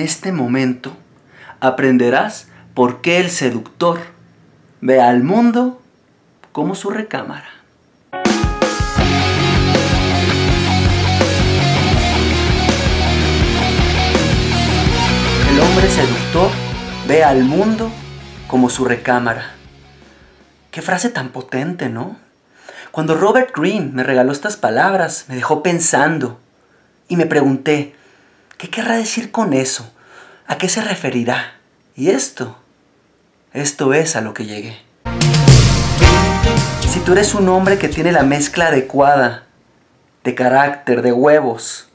en este momento aprenderás por qué el seductor ve al mundo como su recámara. El hombre seductor ve al mundo como su recámara. Qué frase tan potente, ¿no? Cuando Robert Greene me regaló estas palabras, me dejó pensando y me pregunté, ¿qué querrá decir con eso? ¿A qué se referirá? Y esto es a lo que llegué. Si tú eres un hombre que tiene la mezcla adecuada de carácter, de huevos,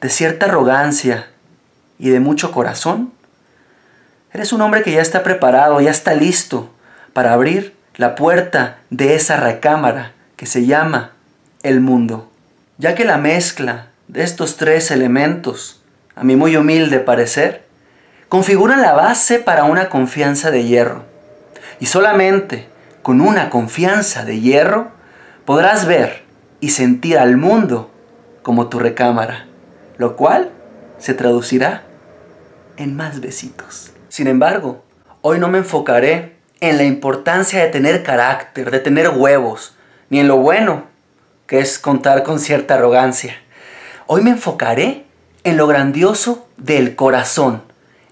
de cierta arrogancia y de mucho corazón, eres un hombre que ya está preparado, ya está listo para abrir la puerta de esa recámara que se llama el mundo. Ya que la mezcla de estos tres elementos, a mi muy humilde parecer, configura la base para una confianza de hierro. Y solamente con una confianza de hierro podrás ver y sentir al mundo como tu recámara, lo cual se traducirá en más besitos. Sin embargo, hoy no me enfocaré en la importancia de tener carácter, de tener huevos, ni en lo bueno, que es contar con cierta arrogancia. Hoy me enfocaré en lo grandioso del corazón,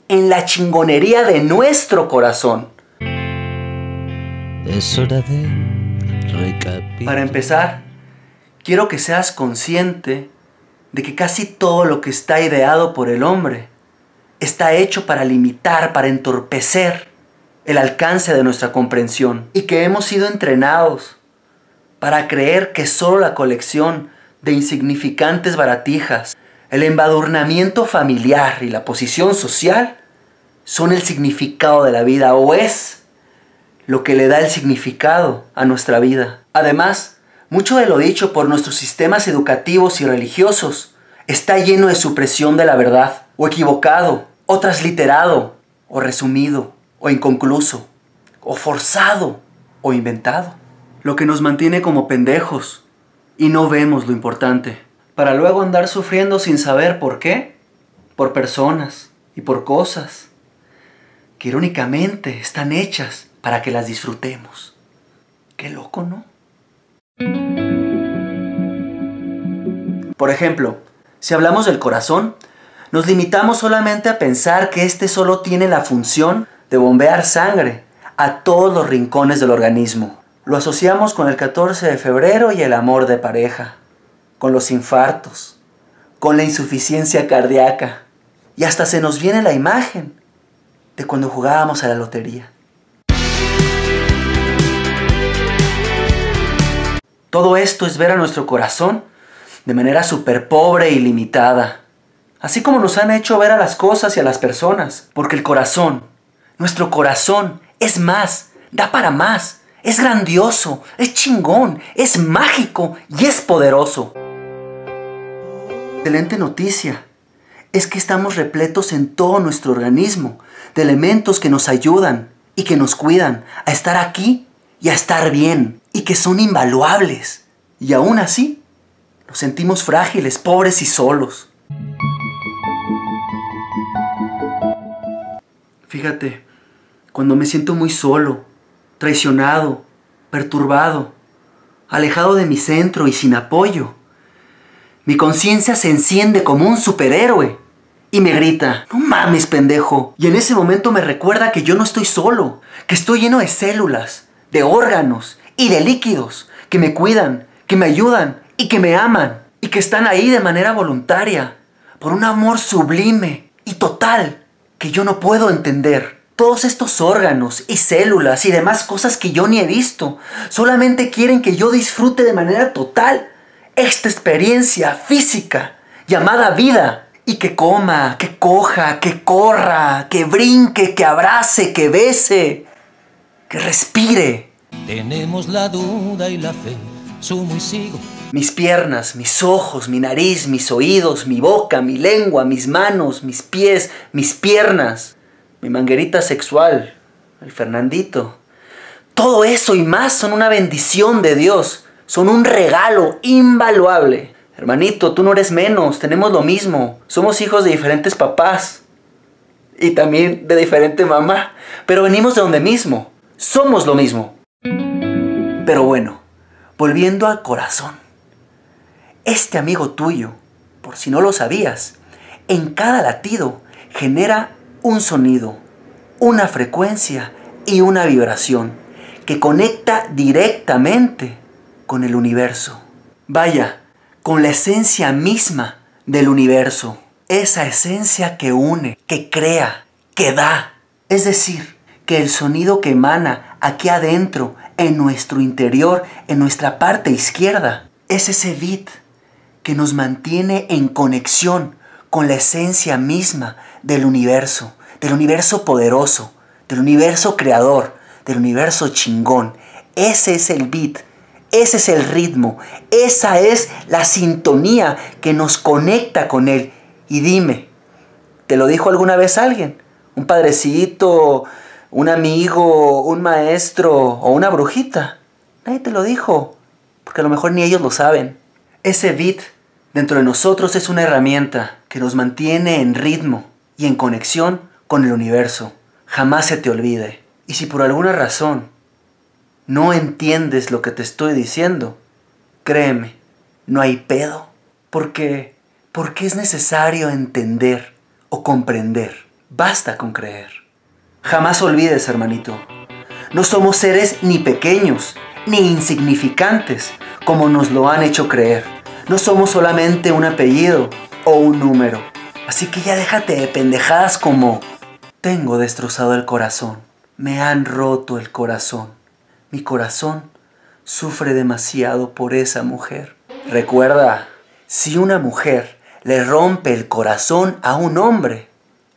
en la chingonería de nuestro corazón. Es hora de recapitular. Para empezar, quiero que seas consciente de que casi todo lo que está ideado por el hombre está hecho para limitar, para entorpecer el alcance de nuestra comprensión, y que hemos sido entrenados para creer que solo la colección de insignificantes baratijas, el embadurnamiento familiar y la posición social son el significado de la vida, o es lo que le da el significado a nuestra vida. Además, mucho de lo dicho por nuestros sistemas educativos y religiosos está lleno de supresión de la verdad, o equivocado, o transliterado, o resumido, o inconcluso, o forzado, o inventado. Lo que nos mantiene como pendejos y no vemos lo importante, para luego andar sufriendo sin saber por qué, por personas y por cosas que irónicamente están hechas para que las disfrutemos. Qué loco, ¿no? Por ejemplo, si hablamos del corazón, nos limitamos solamente a pensar que este solo tiene la función de bombear sangre a todos los rincones del organismo. Lo asociamos con el 14 de febrero y el amor de pareja, con los infartos, con la insuficiencia cardíaca, y hasta se nos viene la imagen de cuando jugábamos a la lotería. Todo esto es ver a nuestro corazón de manera súper pobre y limitada, así como nos han hecho ver a las cosas y a las personas, porque el corazón, nuestro corazón, es más, da para más, es grandioso, es chingón, es mágico y es poderoso. Excelente noticia es que estamos repletos en todo nuestro organismo de elementos que nos ayudan y que nos cuidan a estar aquí y a estar bien, y que son invaluables. Y aún así, nos sentimos frágiles, pobres y solos. Fíjate, cuando me siento muy solo, traicionado, perturbado, alejado de mi centro y sin apoyo, mi conciencia se enciende como un superhéroe y me grita, ¡no mames, pendejo! Y en ese momento me recuerda que yo no estoy solo, que estoy lleno de células, de órganos y de líquidos que me cuidan, que me ayudan y que me aman, y que están ahí de manera voluntaria, por un amor sublime y total que yo no puedo entender. Todos estos órganos y células y demás cosas que yo ni he visto, solamente quieren que yo disfrute de manera total esta experiencia física llamada vida, y que coma, que coja, que corra, que brinque, que abrace, que bese, que respire. Tenemos la duda y la fe, sumo y sigo. Mis piernas, mis ojos, mi nariz, mis oídos, mi boca, mi lengua, mis manos, mis pies, mis piernas, mi manguerita sexual, el Fernandito. Todo eso y más son una bendición de Dios. Son un regalo invaluable. Hermanito, tú no eres menos, tenemos lo mismo. Somos hijos de diferentes papás, y también de diferente mamá, pero venimos de donde mismo, somos lo mismo. Pero bueno, volviendo al corazón, este amigo tuyo, por si no lo sabías, en cada latido genera un sonido, una frecuencia y una vibración que conecta directamente con el universo. Vaya, con la esencia misma del universo. Esa esencia que une, que crea, que da. Es decir, que el sonido que emana aquí adentro, en nuestro interior, en nuestra parte izquierda, es ese beat que nos mantiene en conexión con la esencia misma del universo poderoso, del universo creador, del universo chingón. Ese es el beat. Ese es el ritmo, esa es la sintonía que nos conecta con él. Y dime, ¿te lo dijo alguna vez alguien? ¿Un padrecito, un amigo, un maestro o una brujita? Nadie te lo dijo, porque a lo mejor ni ellos lo saben. Ese beat dentro de nosotros es una herramienta que nos mantiene en ritmo y en conexión con el universo. Jamás se te olvide. Y si por alguna razón no entiendes lo que te estoy diciendo, créeme, no hay pedo. Porque es necesario entender o comprender. Basta con creer. Jamás olvides, hermanito. No somos seres ni pequeños, ni insignificantes, como nos lo han hecho creer. No somos solamente un apellido o un número. Así que ya déjate de pendejadas como: tengo destrozado el corazón, me han roto el corazón, mi corazón sufre demasiado por esa mujer. Recuerda, si una mujer le rompe el corazón a un hombre,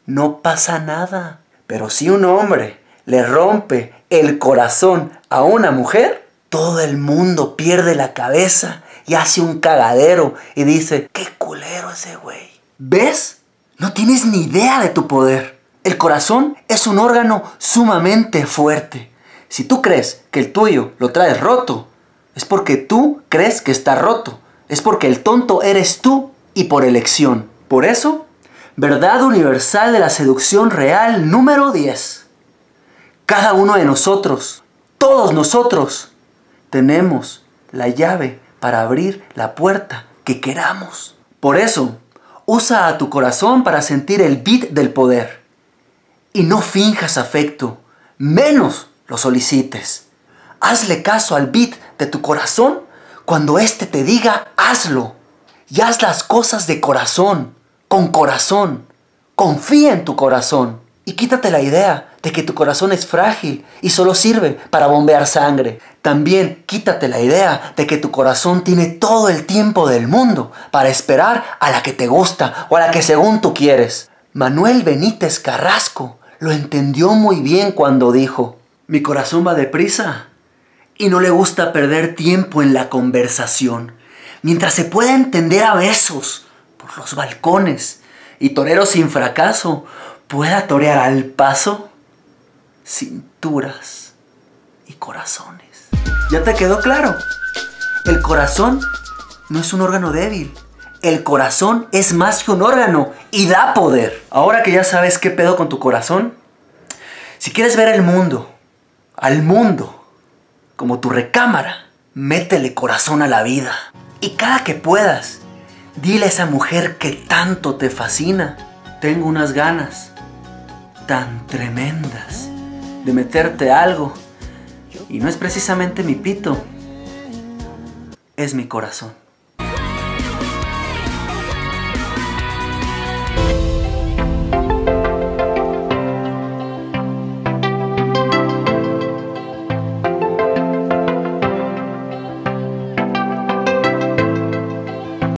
no pasa nada. Pero si un hombre le rompe el corazón a una mujer, todo el mundo pierde la cabeza y hace un cagadero y dice: ¡qué culero ese güey! ¿Ves? No tienes ni idea de tu poder. El corazón es un órgano sumamente fuerte. Si tú crees que el tuyo lo traes roto, es porque tú crees que está roto. Es porque el tonto eres tú y por elección. Por eso, verdad universal de la seducción real número 10. Cada uno de nosotros, todos nosotros, tenemos la llave para abrir la puerta que queramos. Por eso, usa a tu corazón para sentir el beat del poder. Y no finjas afecto, menos lo solicites. Hazle caso al beat de tu corazón cuando éste te diga hazlo. Y haz las cosas de corazón, con corazón. Confía en tu corazón. Y quítate la idea de que tu corazón es frágil y solo sirve para bombear sangre. También quítate la idea de que tu corazón tiene todo el tiempo del mundo para esperar a la que te gusta o a la que según tú quieres. Manuel Benítez Carrasco lo entendió muy bien cuando dijo: mi corazón va deprisa y no le gusta perder tiempo en la conversación. Mientras se pueda entender a besos por los balcones y torero sin fracaso pueda torear al paso cinturas y corazones. ¿Ya te quedó claro? El corazón no es un órgano débil. El corazón es más que un órgano y da poder. Ahora que ya sabes qué pedo con tu corazón, si quieres ver el mundo, al mundo como tu recámara, métele corazón a la vida. Y cada que puedas, dile a esa mujer que tanto te fascina: tengo unas ganas tan tremendas de meterte algo, y no es precisamente mi pito, es mi corazón.